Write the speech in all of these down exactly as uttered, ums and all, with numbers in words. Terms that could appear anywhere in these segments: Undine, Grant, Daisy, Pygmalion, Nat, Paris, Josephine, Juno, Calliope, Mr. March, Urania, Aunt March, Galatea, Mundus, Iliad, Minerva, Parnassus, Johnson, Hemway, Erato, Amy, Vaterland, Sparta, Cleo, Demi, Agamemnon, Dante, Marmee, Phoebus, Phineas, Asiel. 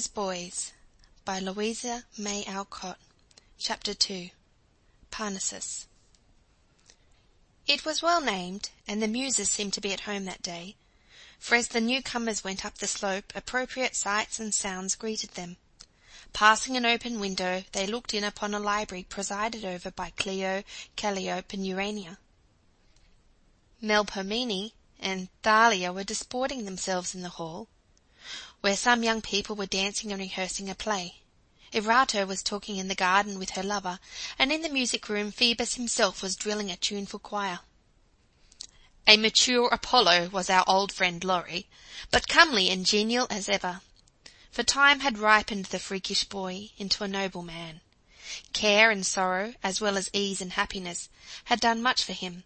Jo's Boys by Louisa May Alcott. Chapter two. Parnassus. It was well named, and the muses seemed to be at home that day, for as the newcomers went up the slope, appropriate sights and sounds greeted them. Passing an open window, they looked in upon a library presided over by Cleo, Calliope, and Urania. Melpomene and Thalia were disporting themselves in the hall, where some young people were dancing and rehearsing a play. Erato was talking in the garden with her lover, and in the music room Phoebus himself was drilling a tuneful choir. A mature Apollo was our old friend Laurie, but comely and genial as ever, for time had ripened the freakish boy into a noble man. Care and sorrow, as well as ease and happiness, had done much for him,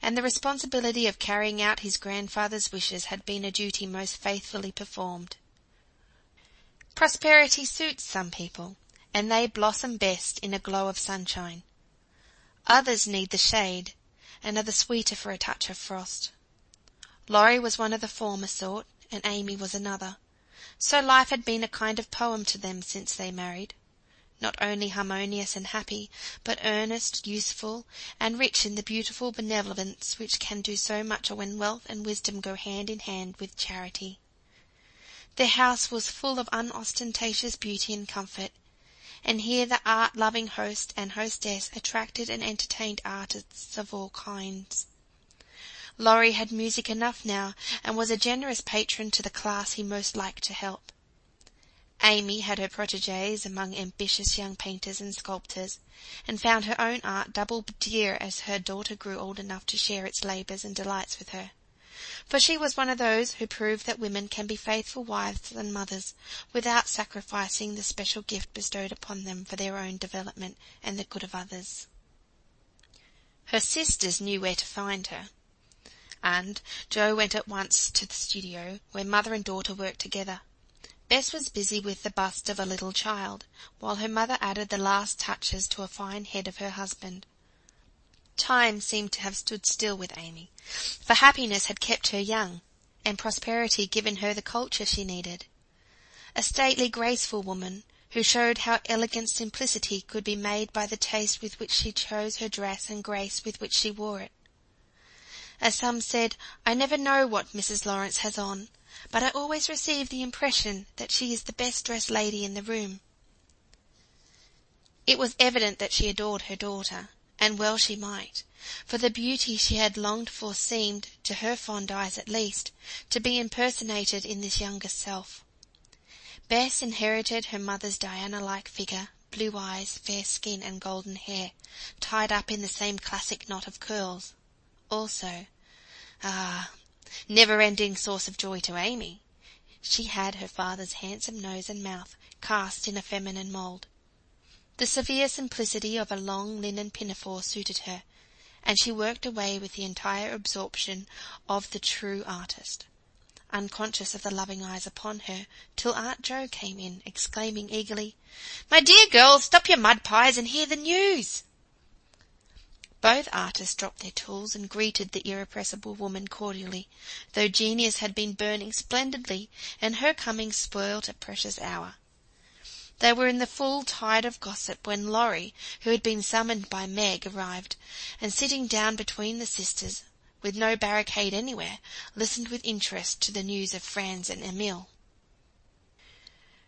and the responsibility of carrying out his grandfather's wishes had been a duty most faithfully performed. Prosperity suits some people, and they blossom best in a glow of sunshine. Others need the shade, and are the sweeter for a touch of frost. Laurie was one of the former sort, and Amy was another, so life had been a kind of poem to them since they married, not only harmonious and happy, but earnest, useful, and rich in the beautiful benevolence which can do so much when wealth and wisdom go hand in hand with charity. Their house was full of unostentatious beauty and comfort, and here the art-loving host and hostess attracted and entertained artists of all kinds. Laurie had music enough now, and was a generous patron to the class he most liked to help. Amy had her protégées among ambitious young painters and sculptors, and found her own art double dear as her daughter grew old enough to share its labours and delights with her, for she was one of those who prove that women can be faithful wives and mothers without sacrificing the special gift bestowed upon them for their own development and the good of others. Her sisters knew where to find her, and Jo went at once to the studio, where mother and daughter worked together. Bess was busy with the bust of a little child, while her mother added the last touches to a fine head of her husband. Time seemed to have stood still with Amy, for happiness had kept her young, and prosperity given her the culture she needed. A stately, graceful woman, who showed how elegant simplicity could be made by the taste with which she chose her dress and grace with which she wore it. As some said, I never know what Missus Lawrence has on, but I always receive the impression that she is the best-dressed lady in the room. It was evident that she adored her daughter, and well she might, for the beauty she had longed for seemed, to her fond eyes at least, to be impersonated in this younger self. Bess inherited her mother's Diana-like figure, blue eyes, fair skin, and golden hair, tied up in the same classic knot of curls. Also, ah... never-ending source of joy to Amy, she had her father's handsome nose and mouth cast in a feminine mould. The severe simplicity of a long linen pinafore suited her, and she worked away with the entire absorption of the true artist, unconscious of the loving eyes upon her, till Aunt Jo came in, exclaiming eagerly, "My dear girls, stop your mud pies and hear the news!" Both artists dropped their tools and greeted the irrepressible woman cordially, though genius had been burning splendidly, and her coming spoilt a precious hour. They were in the full tide of gossip when Laurie, who had been summoned by Meg, arrived, and sitting down between the sisters, with no barricade anywhere, listened with interest to the news of Franz and Emil.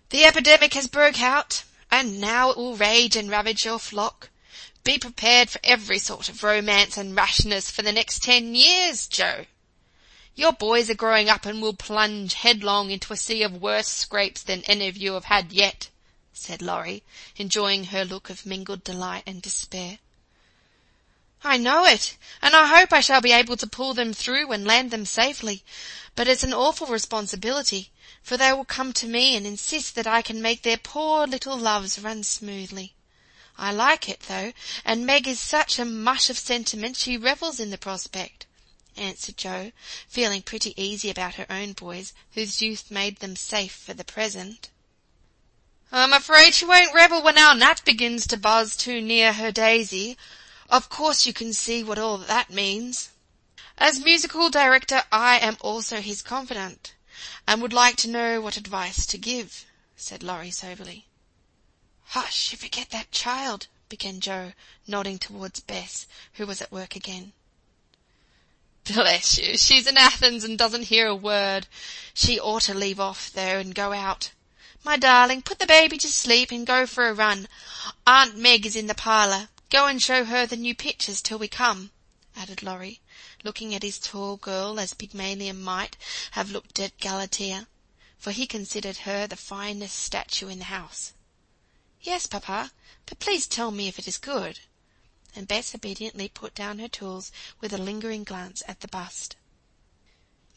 "The epidemic has broke out, and now it will rage and ravage your flock. Be prepared for every sort of romance and rashness for the next ten years, Jo. Your boys are growing up and will plunge headlong into a sea of worse scrapes than any of you have had yet," said Laurie, enjoying her look of mingled delight and despair. "I know it, and I hope I shall be able to pull them through and land them safely, but it's an awful responsibility, for they will come to me and insist that I can make their poor little loves run smoothly. I like it, though, and Meg is such a mush of sentiment she revels in the prospect," answered Jo, feeling pretty easy about her own boys, whose youth made them safe for the present. "I'm afraid she won't revel when our Nat begins to buzz too near her Daisy. Of course you can see what all that means. As musical director I am also his confidant, and would like to know what advice to give. said Laurie soberly. "Hush, you forget that child," began Jo, nodding towards Bess, who was at work again. "Bless you, she's in Athens and doesn't hear a word. She ought to leave off, though, and go out. My darling, put the baby to sleep and go for a run. Aunt Meg is in the parlour. Go and show her the new pictures till we come," added Laurie, looking at his tall girl as Pygmalion might have looked at Galatea, for he considered her the finest statue in the house. "Yes, Papa, but please tell me if it is good." And Bess obediently put down her tools with a lingering glance at the bust.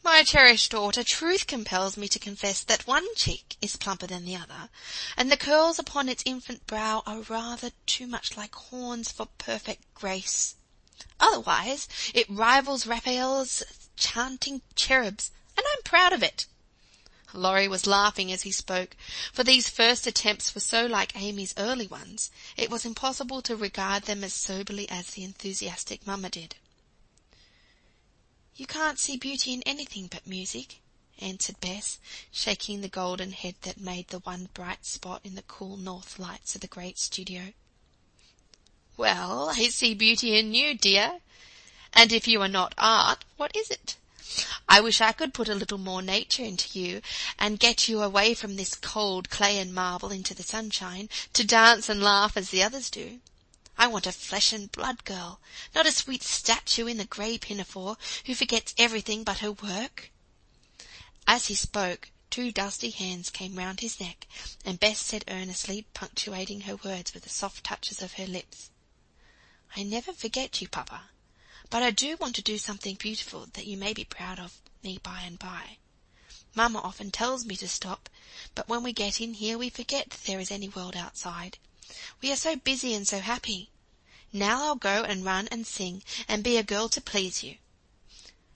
"My cherished daughter, truth compels me to confess that one cheek is plumper than the other, and the curls upon its infant brow are rather too much like horns for perfect grace. Otherwise, it rivals Raphael's chanting cherubs, and I'm proud of it." Laurie was laughing as he spoke, for these first attempts were so like Amy's early ones, it was impossible to regard them as soberly as the enthusiastic mamma did. "You can't see beauty in anything but music," answered Bess, shaking the golden head that made the one bright spot in the cool north lights of the great studio. "Well, I see beauty in you, dear. And if you are not art, what is it? I wish I could put a little more nature into you, and get you away from this cold clay and marble into the sunshine, to dance and laugh as the others do. I want a flesh-and-blood girl, not a sweet statue in a grey pinafore, who forgets everything but her work." As he spoke, two dusty hands came round his neck, and Bess said earnestly, punctuating her words with the soft touches of her lips, "I never forget you, Papa, but I do want to do something beautiful that you may be proud of me by and by. Mamma often tells me to stop, but when we get in here we forget that there is any world outside. We are so busy and so happy. Now I'll go and run and sing and be a girl to please you."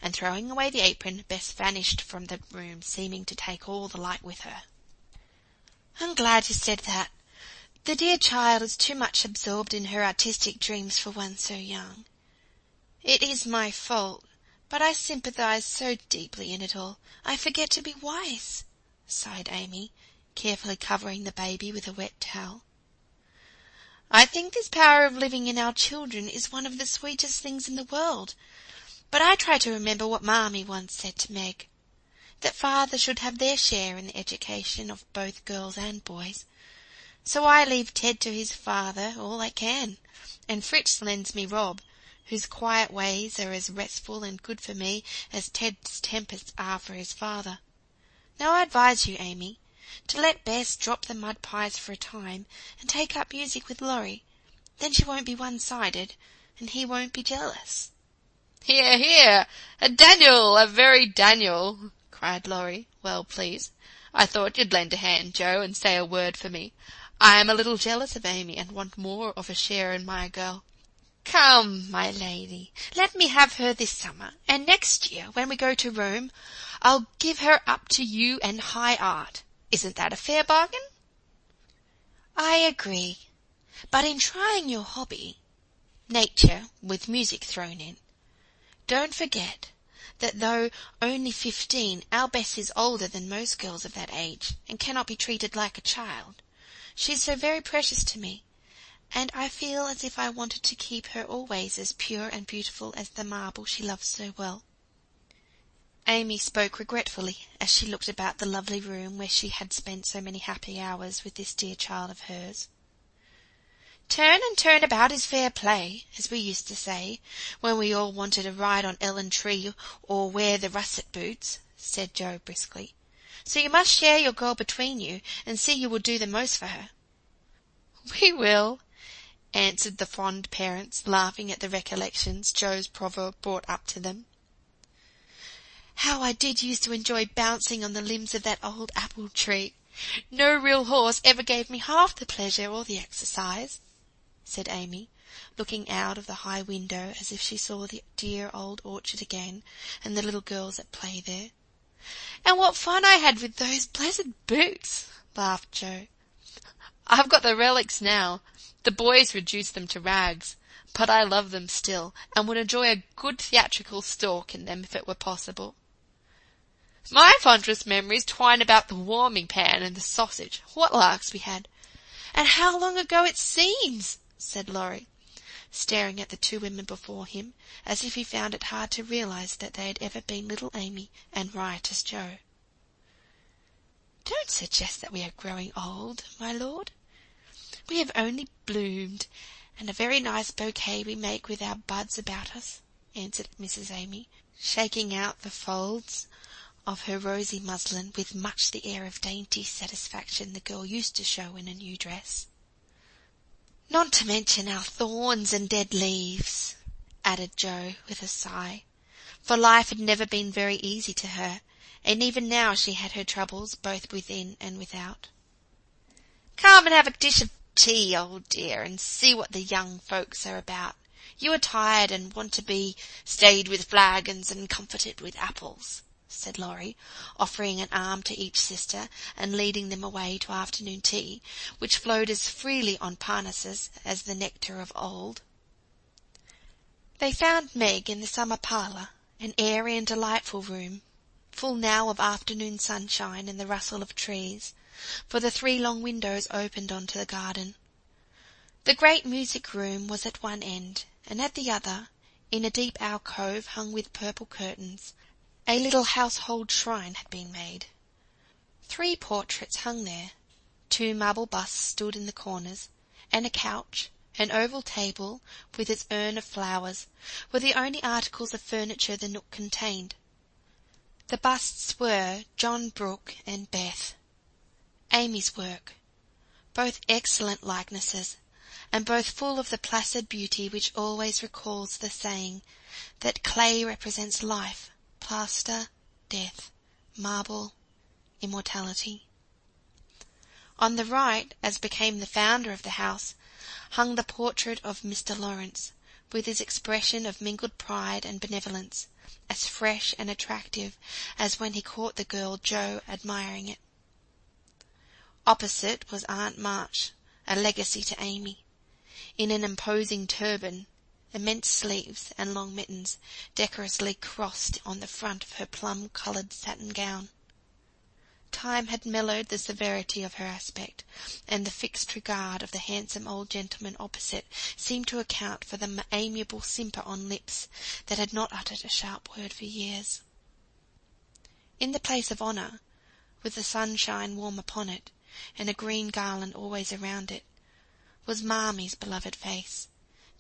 And throwing away the apron, Bess vanished from the room, seeming to take all the light with her. "I'm glad you said that. The dear child is too much absorbed in her artistic dreams for one so young. It is my fault, but I sympathize so deeply in it all, I forget to be wise," sighed Amy, carefully covering the baby with a wet towel. "I think this power of living in our children is one of the sweetest things in the world, but I try to remember what Marmee once said to Meg, that fathers should have their share in the education of both girls and boys. So I leave Ted to his father all I can, and Fritz lends me Rob, whose quiet ways are as restful and good for me as Ted's tempers are for his father. Now I advise you, Amy, to let Bess drop the mud pies for a time and take up music with Laurie. Then she won't be one-sided, and he won't be jealous." "Hear, hear! A Daniel, a very Daniel!" cried Laurie, well pleased. "I thought you'd lend a hand, Jo, and say a word for me. I am a little jealous of Amy, and want more of a share in my girl. Come, my lady, let me have her this summer, and next year, when we go to Rome, I'll give her up to you and high art. Isn't that a fair bargain?" "I agree, but in trying your hobby, nature with music thrown in, don't forget that though only fifteen, our Bess is older than most girls of that age, and cannot be treated like a child. She's so very precious to me, and I feel as if I wanted to keep her always as pure and beautiful as the marble she loves so well." Amy spoke regretfully as she looked about the lovely room where she had spent so many happy hours with this dear child of hers. "Turn and turn about is fair play, as we used to say, when we all wanted a ride on Ellen Tree or wear the russet boots," said Jo briskly. "So you must share your girl between you and see you will do the most for her." "We will," answered the fond parents, laughing at the recollections Jo's proverb brought up to them. "How I did used to enjoy bouncing on the limbs of that old apple tree! No real horse ever gave me half the pleasure or the exercise," said Amy, looking out of the high window as if she saw the dear old orchard again and the little girls at play there. "And what fun I had with those blessed boots!" laughed Jo. "I've got the relics now. The boys reduced them to rags, but I love them still, and would enjoy a good theatrical stalk in them if it were possible." My fondest memories twine about the warming pan and the sausage. What larks we had! And how long ago it seems, said Laurie, staring at the two women before him, as if he found it hard to realize that they had ever been little Amy and riotous Jo. Don't suggest that we are growing old, my lord. We have only bloomed, and a very nice bouquet we make with our buds about us, answered Missus Amy, shaking out the folds of her rosy muslin with much the air of dainty satisfaction the girl used to show in a new dress. Not to mention our thorns and dead leaves, added Jo with a sigh, for life had never been very easy to her, and even now she had her troubles both within and without. Come and have a dish of tea, old dear, and see what the young folks are about. You are tired and want to be stayed with flagons and comforted with apples, said Laurie, offering an arm to each sister and leading them away to afternoon tea, which flowed as freely on Parnassus as the nectar of old. They found Meg in the summer parlour, an airy and delightful room, full now of afternoon sunshine and the rustle of trees, for the three long windows opened onto the garden. The great music room was at one end, and at the other, in a deep alcove hung with purple curtains, a little household shrine had been made. Three portraits hung there, two marble busts stood in the corners, and a couch, an oval table, with its urn of flowers, were the only articles of furniture the nook contained. The busts were John Brooke and Beth, Amy's work, both excellent likenesses, and both full of the placid beauty which always recalls the saying that clay represents life, plaster, death, marble, immortality. On the right, as became the founder of the house, hung the portrait of Mister Lawrence, with his expression of mingled pride and benevolence, as fresh and attractive as when he caught the girl Jo admiring it. Opposite was Aunt March, a legacy to Amy, in an imposing turban, immense sleeves and long mittens, decorously crossed on the front of her plum-coloured satin gown. Time had mellowed the severity of her aspect, and the fixed regard of the handsome old gentleman opposite seemed to account for the amiable simper on lips that had not uttered a sharp word for years. In the place of honour, with the sunshine warm upon it, and a green garland always around it, was Marmee's beloved face,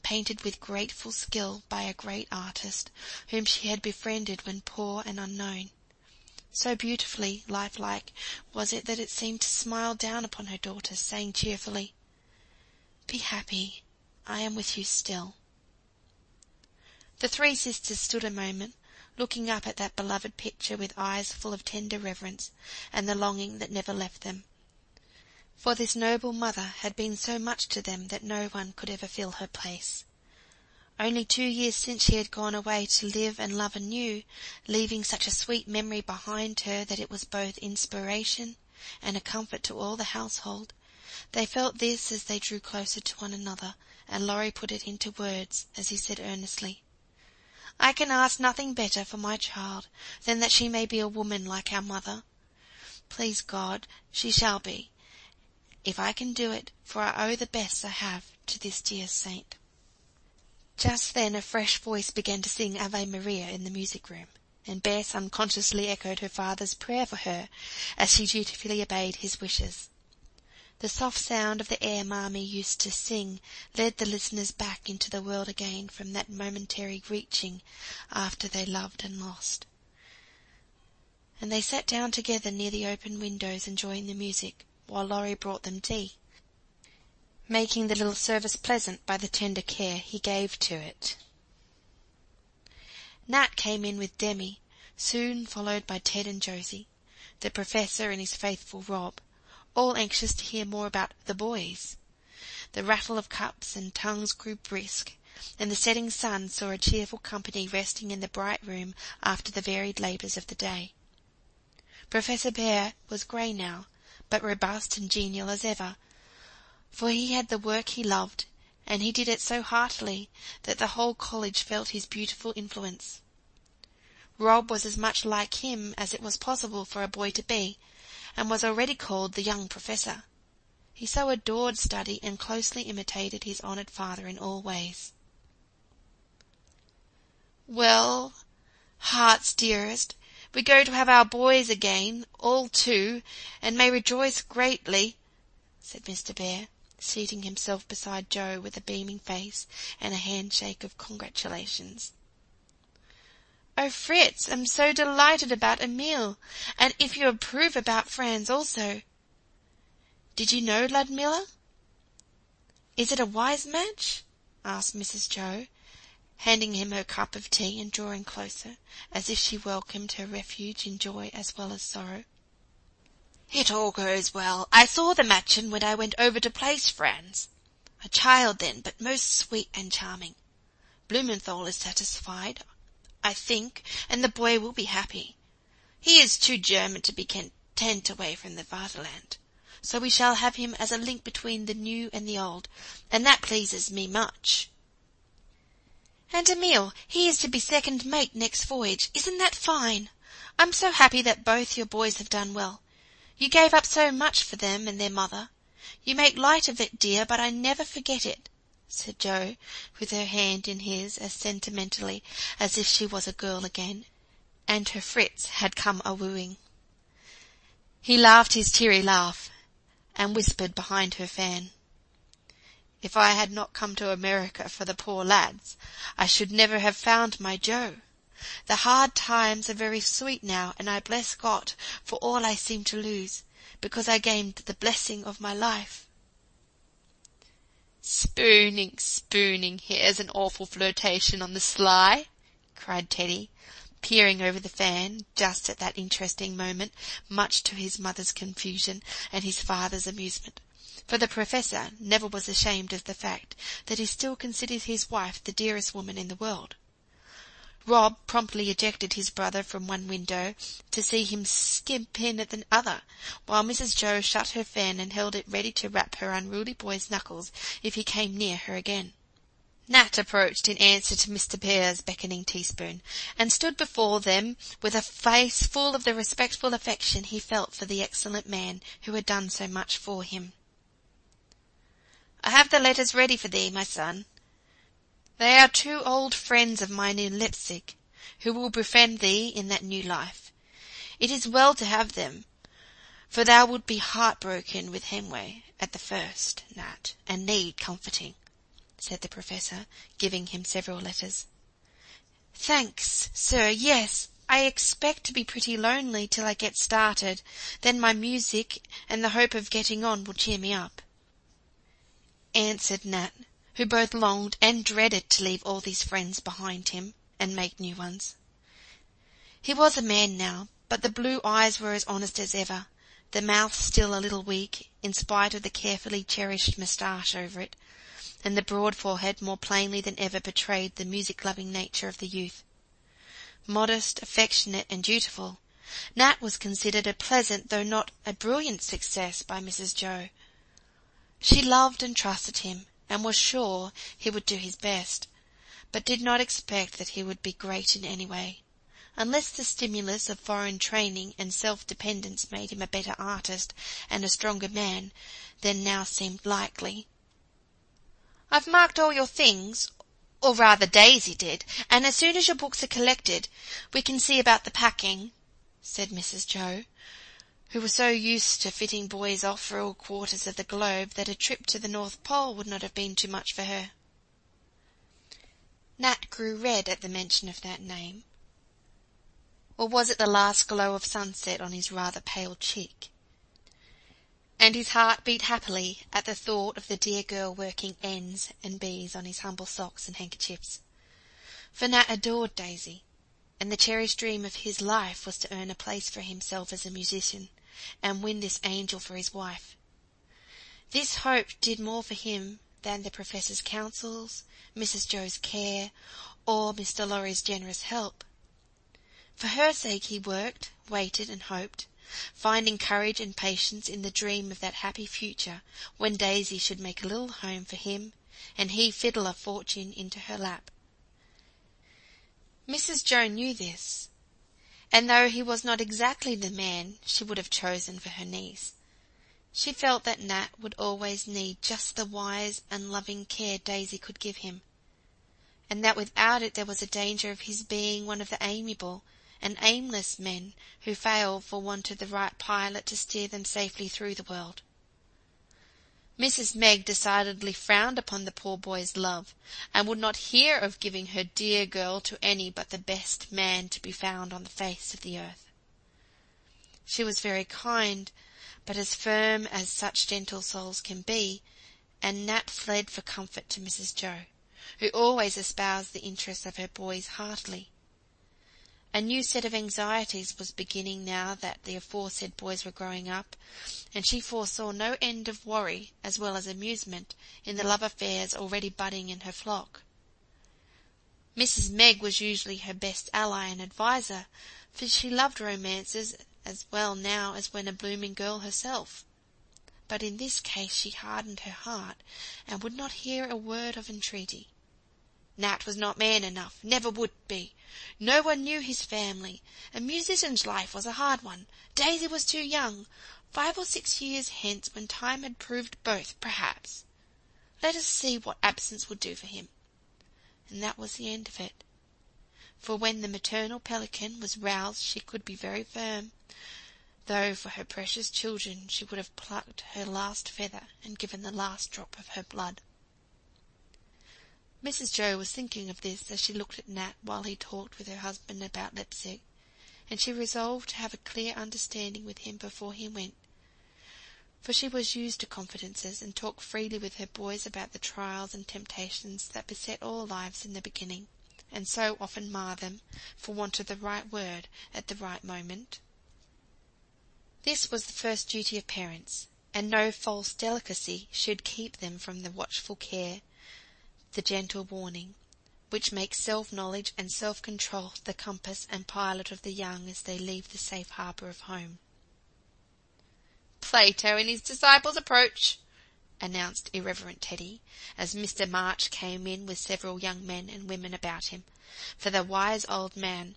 painted with grateful skill by a great artist whom she had befriended when poor and unknown. So beautifully lifelike was it that it seemed to smile down upon her daughter, saying cheerfully, "Be happy, I am with you still." The three sisters stood a moment, looking up at that beloved picture with eyes full of tender reverence and the longing that never left them. For this noble mother had been so much to them that no one could ever fill her place. Only two years since she had gone away to live and love anew, leaving such a sweet memory behind her that it was both inspiration and a comfort to all the household. They felt this as they drew closer to one another, and Laurie put it into words as he said earnestly, "I can ask nothing better for my child than that she may be a woman like our mother. Please God, she shall be, if I can do it, for I owe the best I have to this dear saint." Just then a fresh voice began to sing Ave Maria in the music room, and Bess unconsciously echoed her father's prayer for her as she dutifully obeyed his wishes. The soft sound of the air Marmee used to sing led the listeners back into the world again from that momentary reaching after they loved and lost. And they sat down together near the open windows, enjoying the music, while Laurie brought them tea, making the little service pleasant by the tender care he gave to it. Nat came in with Demi, soon followed by Ted and Josie, the Professor and his faithful Rob, all anxious to hear more about the boys. The rattle of cups and tongues grew brisk, and the setting sun saw a cheerful company resting in the bright room after the varied labours of the day. Professor Bhaer was grey now, but robust and genial as ever, for he had the work he loved, and he did it so heartily that the whole college felt his beautiful influence. Rob was as much like him as it was possible for a boy to be, and was already called the young professor. He so adored study and closely imitated his honoured father in all ways. "Well, heart's dearest, we go to have our boys again, all two, and may rejoice greatly," said Mister Bhaer, seating himself beside Jo with a beaming face and a handshake of congratulations. "Oh, Fritz, I'm so delighted about Emil, and if you approve about Franz also. Did you know Ludmilla? Is it a wise match?" asked Missus Jo, handing him her cup of tea and drawing closer, as if she welcomed her refuge in joy as well as sorrow. "It all goes well. I saw the matchin when I went over to place Franz. A child then, but most sweet and charming. Blumenthal is satisfied, I think, and the boy will be happy. He is too German to be content away from the Vaterland, so we shall have him as a link between the new and the old, and that pleases me much. And Emil, he is to be second mate next voyage. Isn't that fine? I'm so happy that both your boys have done well. You gave up so much for them and their mother. You make light of it, dear, but I never forget it," said Jo, with her hand in his as sentimentally as if she was a girl again, and her Fritz had come a-wooing. He laughed his teary laugh, and whispered behind her fan, "If I had not come to America for the poor lads, I should never have found my Jo. The hard times are very sweet now, and I bless God for all I seem to lose, because I gained the blessing of my life." "Spooning, spooning, here's an awful flirtation on the sly," cried Teddy, peering over the fan just at that interesting moment, much to his mother's confusion and his father's amusement. For the Professor never was ashamed of the fact that he still considered his wife the dearest woman in the world. Rob promptly ejected his brother from one window to see him skimp in at the other, while Missus Jo shut her fan and held it ready to rap her unruly boy's knuckles if he came near her again. Nat approached in answer to Mister Bhaer's beckoning teaspoon, and stood before them with a face full of the respectful affection he felt for the excellent man who had done so much for him. "I have the letters ready for thee, my son. They are two old friends of mine in Leipzig, who will befriend thee in that new life. It is well to have them, for thou would be heartbroken with Hemway at the first, Nat, and need comforting," said the Professor, giving him several letters. "Thanks, sir, yes. I expect to be pretty lonely till I get started. Then my music and the hope of getting on will cheer me up," answered Nat, who both longed and dreaded to leave all these friends behind him and make new ones. He was a man now, but the blue eyes were as honest as ever, the mouth still a little weak, in spite of the carefully cherished moustache over it, and the broad forehead more plainly than ever betrayed the music-loving nature of the youth. Modest, affectionate, and dutiful, Nat was considered a pleasant, though not a brilliant success by Missus Jo. She loved and trusted him, and was sure he would do his best, but did not expect that he would be great in any way, unless the stimulus of foreign training and self-dependence made him a better artist and a stronger man than now seemed likely. "I've marked all your things, or rather Daisy did, and as soon as your books are collected, we can see about the packing," said Missus Jo, who was so used to fitting boys off for all quarters of the globe that a trip to the North Pole would not have been too much for her. Nat grew red at the mention of that name. Or was it the last glow of sunset on his rather pale cheek? And his heart beat happily at the thought of the dear girl working N's and B's on his humble socks and handkerchiefs. For Nat adored Daisy, and the cherished dream of his life was to earn a place for himself as a musician, and win this angel for his wife. This hope did more for him than the Professor's counsels, Missus Jo's care, or Mister Laurie's generous help. For her sake he worked, waited, and hoped, finding courage and patience in the dream of that happy future when Daisy should make a little home for him, and he fiddle a fortune into her lap. Missus Jo knew this, and though he was not exactly the man she would have chosen for her niece, she felt that Nat would always need just the wise and loving care Daisy could give him, and that without it there was a danger of his being one of the amiable and aimless men who fail for want of the right pilot to steer them safely through the world. Missus Meg decidedly frowned upon the poor boy's love, and would not hear of giving her dear girl to any but the best man to be found on the face of the earth. She was very kind, but as firm as such gentle souls can be, and Nat fled for comfort to Missus Joe, who always espoused the interests of her boys heartily. A new set of anxieties was beginning now that the aforesaid boys were growing up, and she foresaw no end of worry as well as amusement in the love affairs already budding in her flock. Missus Meg was usually her best ally and adviser, for she loved romances as well now as when a blooming girl herself. But in this case she hardened her heart and would not hear a word of entreaty. Nat was not man enough, never would be. No one knew his family. A musician's life was a hard one. Daisy was too young. Five or six years hence, when time had proved both, perhaps. Let us see what absence would do for him. And that was the end of it. For when the maternal pelican was roused she could be very firm, though for her precious children she would have plucked her last feather and given the last drop of her blood. Missus Joe was thinking of this as she looked at Nat while he talked with her husband about Leipzig, and she resolved to have a clear understanding with him before he went, for she was used to confidences and talked freely with her boys about the trials and temptations that beset all lives in the beginning, and so often mar them, for want of the right word at the right moment. This was the first duty of parents, and no false delicacy should keep them from the watchful care, the gentle warning, which makes self-knowledge and self-control the compass and pilot of the young as they leave the safe harbour of home. "Plato and his disciples approach," announced irreverent Teddy, as Mister March came in with several young men and women about him, for the wise old man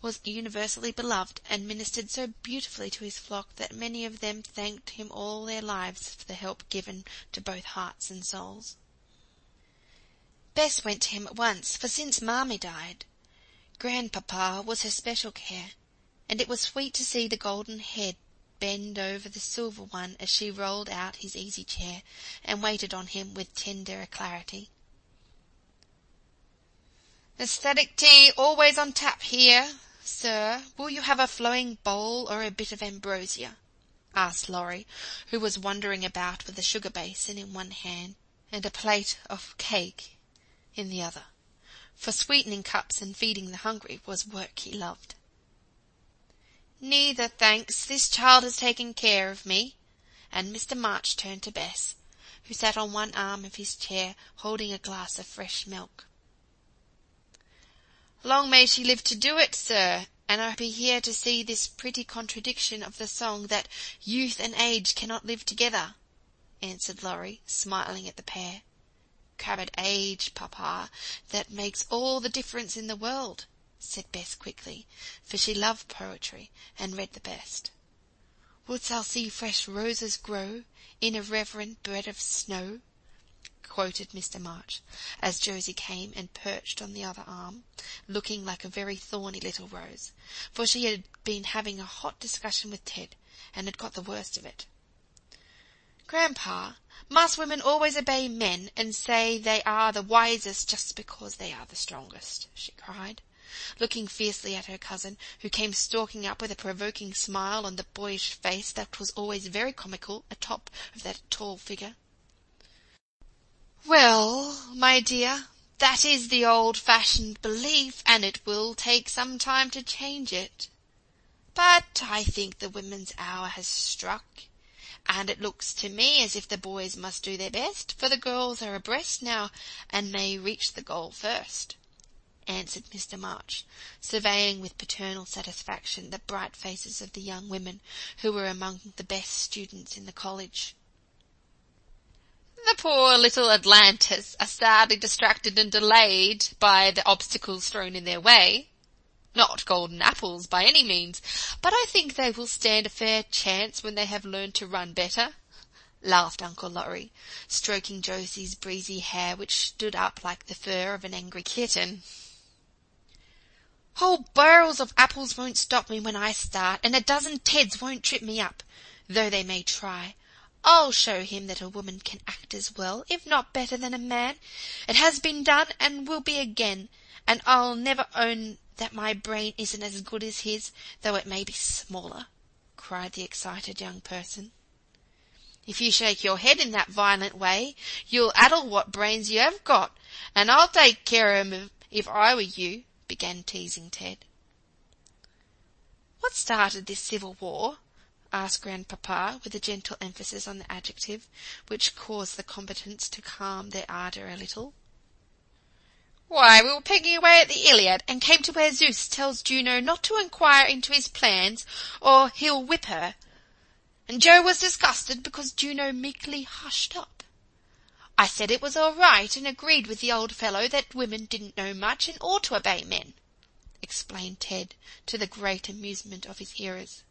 was universally beloved and ministered so beautifully to his flock that many of them thanked him all their lives for the help given to both hearts and souls. Bess went to him at once, for since Marmee died, Grandpapa was her special care, and it was sweet to see the golden head bend over the silver one as she rolled out his easy-chair and waited on him with tender alacrity. "Aesthetic tea always on tap here, sir. Will you have a flowing bowl or a bit of ambrosia?" asked Laurie, who was wandering about with a sugar basin in one hand and a plate of cake in the other, for sweetening cups and feeding the hungry was work he loved. "Neither, thanks. This child has taken care of me." And Mister March turned to Bess, who sat on one arm of his chair, holding a glass of fresh milk. "Long may she live to do it, sir, and I be here to see this pretty contradiction of the song that youth and age cannot live together," answered Laurie, smiling at the pair. "Crabbed age, Papa, that makes all the difference in the world," said Bess quickly, for she loved poetry and read the best. "Wouldst thou see fresh roses grow in a reverent bed of snow?" quoted Mister March, as Josie came and perched on the other arm, looking like a very thorny little rose, for she had been having a hot discussion with Ted, and had got the worst of it. "Grandpa, must women always obey men and say they are the wisest just because they are the strongest?" she cried, looking fiercely at her cousin, who came stalking up with a provoking smile on the boyish face that was always very comical atop of that tall figure. "Well, my dear, that is the old-fashioned belief, and it will take some time to change it. But I think the women's hour has struck, and it looks to me as if the boys must do their best, for the girls are abreast now, and may reach the goal first," answered Mister March, surveying with paternal satisfaction the bright faces of the young women who were among the best students in the college. "The poor little Atlantis are sadly distracted and delayed by the obstacles thrown in their way," Not golden apples by any means, but I think they will stand a fair chance when they have learned to run better," laughed Uncle Laurie, stroking Josie's breezy hair, which stood up like the fur of an angry kitten. "Whole barrels of apples won't stop me when I start, and a dozen Teds won't trip me up, though they may try. I'll show him that a woman can act as well, if not better, than a man. It has been done, and will be again, and I'll never own that my brain isn't as good as his, though it may be smaller," cried the excited young person. "If you shake your head in that violent way, you'll addle what brains you have got, and I'll take care of him if I were you," began teasing Ted. "What started this civil war?" asked Grandpapa, with a gentle emphasis on the adjective, which caused the combatants to calm their ardour a little. "Why, we were pegging away at the Iliad, and came to where Zeus tells Juno not to inquire into his plans, or he'll whip her. And Joe was disgusted because Juno meekly hushed up. I said it was all right, and agreed with the old fellow that women didn't know much and ought to obey men," explained Ted, to the great amusement of his hearers.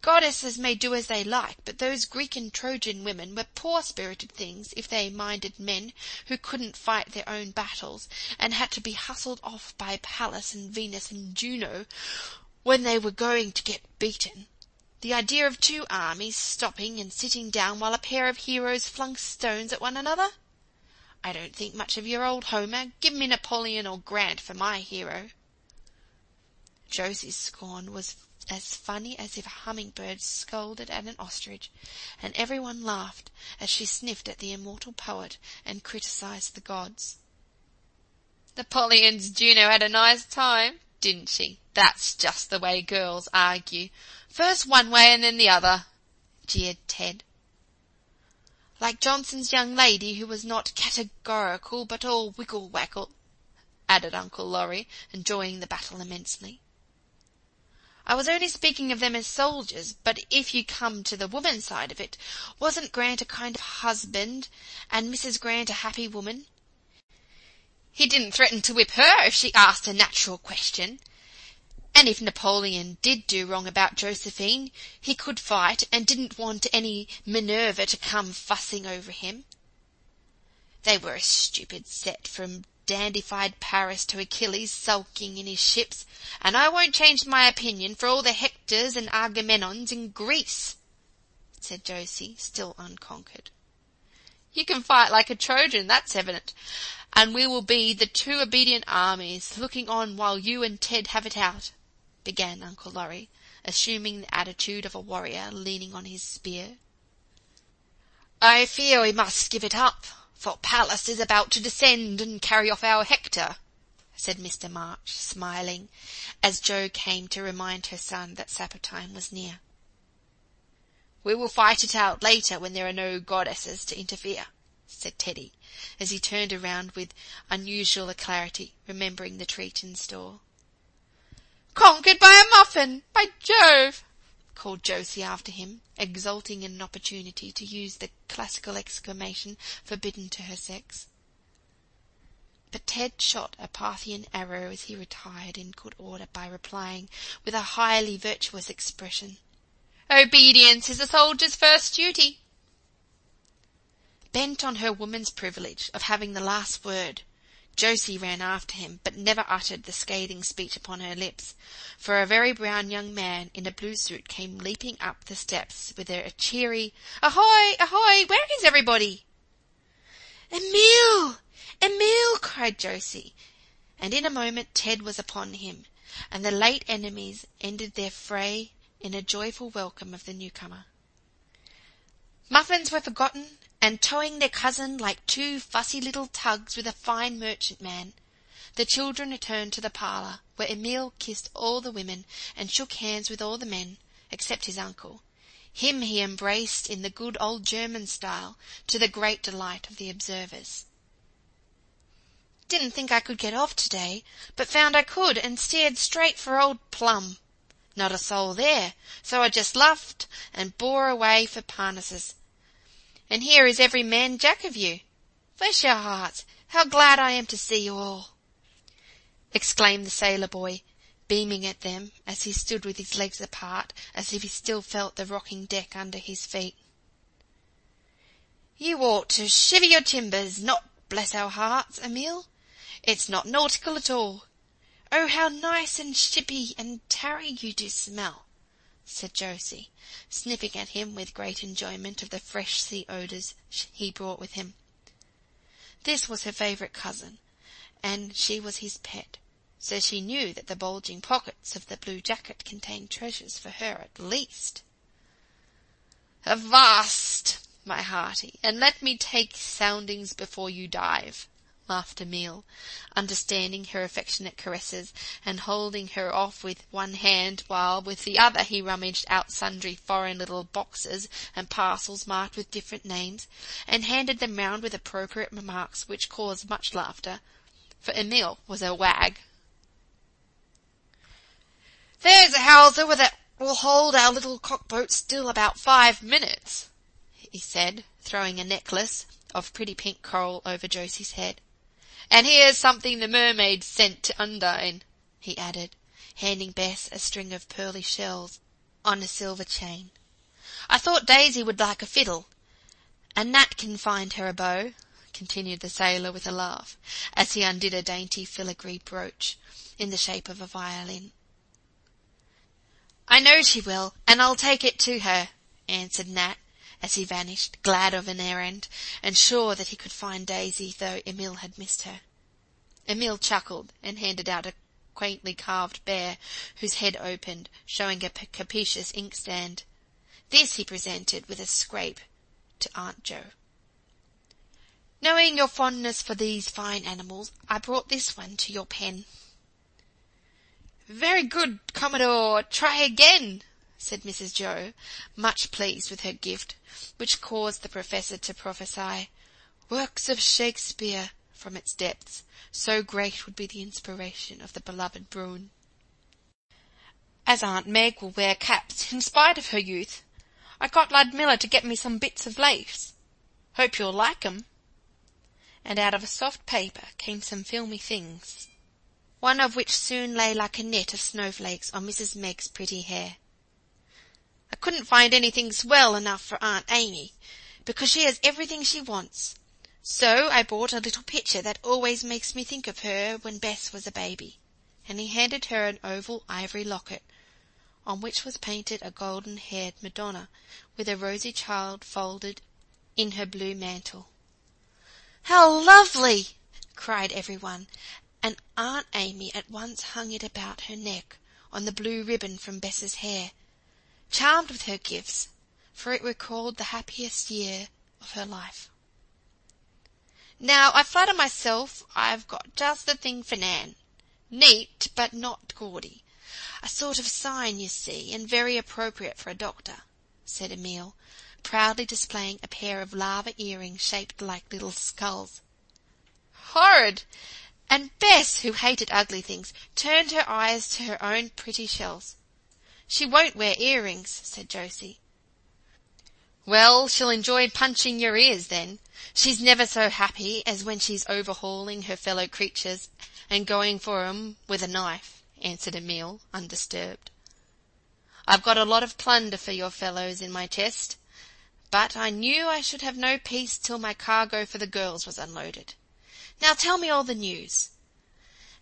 "Goddesses may do as they like, but those Greek and Trojan women were poor-spirited things if they minded men who couldn't fight their own battles, and had to be hustled off by Pallas and Venus and Juno when they were going to get beaten. The idea of two armies stopping and sitting down while a pair of heroes flung stones at one another! I don't think much of your old Homer. Give me Napoleon or Grant for my hero." Josie's scorn was as funny as if a hummingbird scolded at an ostrich, and everyone laughed as she sniffed at the immortal poet and criticised the gods. "Napoleon's Juno had a nice time, didn't she? That's just the way girls argue. First one way and then the other," jeered Ted. "Like Johnson's young lady, who was not categorical but all wiggle-waggle," added Uncle Laurie, enjoying the battle immensely. "I was only speaking of them as soldiers, but if you come to the woman's side of it, wasn't Grant a kind of husband, and Missus Grant a happy woman? He didn't threaten to whip her if she asked a natural question. And if Napoleon did do wrong about Josephine, he could fight, and didn't want any Minerva to come fussing over him. They were a stupid set, from dandified Paris to Achilles sulking in his ships, and I won't change my opinion for all the Hectors and Agamemnons in Greece," said Josie, still unconquered. "You can fight like a Trojan, that's evident, and we will be the two obedient armies, looking on while you and Ted have it out," began Uncle Laurie, assuming the attitude of a warrior leaning on his spear. "I fear we must give it up, for Pallas is about to descend and carry off our Hector," said Mister March, smiling, as Jo came to remind her son that supper-time was near. "We will fight it out later when there are no goddesses to interfere," said Teddy, as he turned around with unusual alacrity, remembering the treat in store. "Conquered by a muffin, by Jove!" called Josie after him, exulting in an opportunity to use the classical exclamation forbidden to her sex. But Ted shot a Parthian arrow as he retired in good order by replying, with a highly virtuous expression, "Obedience is a soldier's first duty." Bent on her woman's privilege of having the last word, Josie ran after him, but never uttered the scathing speech upon her lips, for a very brown young man in a blue suit came leaping up the steps with a cheery, "Ahoy! Ahoy! Where is everybody?" "Emil! Emil!" cried Josie, and in a moment Ted was upon him, and the late enemies ended their fray in a joyful welcome of the newcomer. Muffins were forgotten, and towing their cousin like two fussy little tugs with a fine merchantman, the children returned to the parlour, where Emil kissed all the women and shook hands with all the men, except his uncle. Him he embraced in the good old German style, to the great delight of the observers. "Didn't think I could get off to-day, but found I could, and steered straight for old Plum. Not a soul there, so I just luffed and bore away for Parnassus. And here is every man jack of you. Bless your hearts, how glad I am to see you all!" exclaimed the sailor boy, beaming at them as he stood with his legs apart, as if he still felt the rocking deck under his feet. "You ought to shiver your timbers, not bless our hearts, Emil. It's not nautical at all. Oh, how nice and shippy and tarry you do smell," said Josie, sniffing at him with great enjoyment of the fresh sea odours he brought with him. This was her favourite cousin, and she was his pet, so she knew that the bulging pockets of the blue jacket contained treasures for her at least. "Avast, my hearty, and let me take soundings before you dive," laughed Emil, understanding her affectionate caresses and holding her off with one hand, while with the other he rummaged out sundry foreign little boxes and parcels marked with different names, and handed them round with appropriate remarks which caused much laughter, for Emil was a wag. "There's a hawser that will hold our little cockboat still about five minutes," he said, throwing a necklace of pretty pink coral over Josie's head. "And here's something the mermaid sent to Undine," he added, handing Bess a string of pearly shells on a silver chain. "I thought Daisy would like a fiddle, and Nat can find her a bow," continued the sailor with a laugh, as he undid a dainty filigree brooch in the shape of a violin. "I know she will, and I'll take it to her," answered Nat, as he vanished, glad of an errand, and sure that he could find Daisy, though Emil had missed her. Emil chuckled, and handed out a quaintly carved bear, whose head opened, showing a capacious inkstand. This he presented with a scrape to Aunt Jo. "Knowing your fondness for these fine animals, I brought this one to your pen." "Very good, Commodore. Try again," said Missus Joe, much pleased with her gift, which caused the Professor to prophesy works of Shakespeare from its depths, so great would be the inspiration of the beloved Bruin. "As Aunt Meg will wear caps in spite of her youth, I got Ludmilla to get me some bits of lace. Hope you'll like 'em." And out of a soft paper came some filmy things, one of which soon lay like a net of snowflakes on Missus Meg's pretty hair. "I couldn't find anything swell enough for Aunt Amy, because she has everything she wants. So I bought a little picture that always makes me think of her when Bess was a baby," and he handed her an oval ivory locket, on which was painted a golden-haired Madonna, with a rosy child folded in her blue mantle. "How lovely!" cried everyone, and Aunt Amy at once hung it about her neck on the blue ribbon from Bess's hair, charmed with her gifts, for it recalled the happiest year of her life. "Now, I flatter myself I've got just the thing for Nan. Neat, but not gaudy. A sort of sign, you see, and very appropriate for a doctor," said Emil, proudly displaying a pair of lava earrings shaped like little skulls. "Horrid!" And Bess, who hated ugly things, turned her eyes to her own pretty shells. "She won't wear earrings," said Josie. "Well, she'll enjoy punching your ears, then. She's never so happy as when she's overhauling her fellow creatures and going for 'em with a knife," answered Emil, undisturbed. "I've got a lot of plunder for your fellows in my chest, but I knew I should have no peace till my cargo for the girls was unloaded. Now tell me all the news."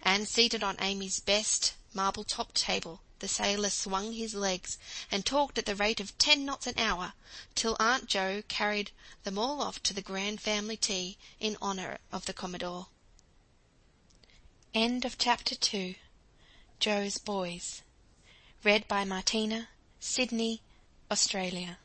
And seated on Amy's best marble-topped table, the sailor swung his legs and talked at the rate of ten knots an hour, till Aunt Jo carried them all off to the grand family tea in honour of the Commodore. End of Chapter Two. Jo's Boys. Read by Martina, Sydney, Australia.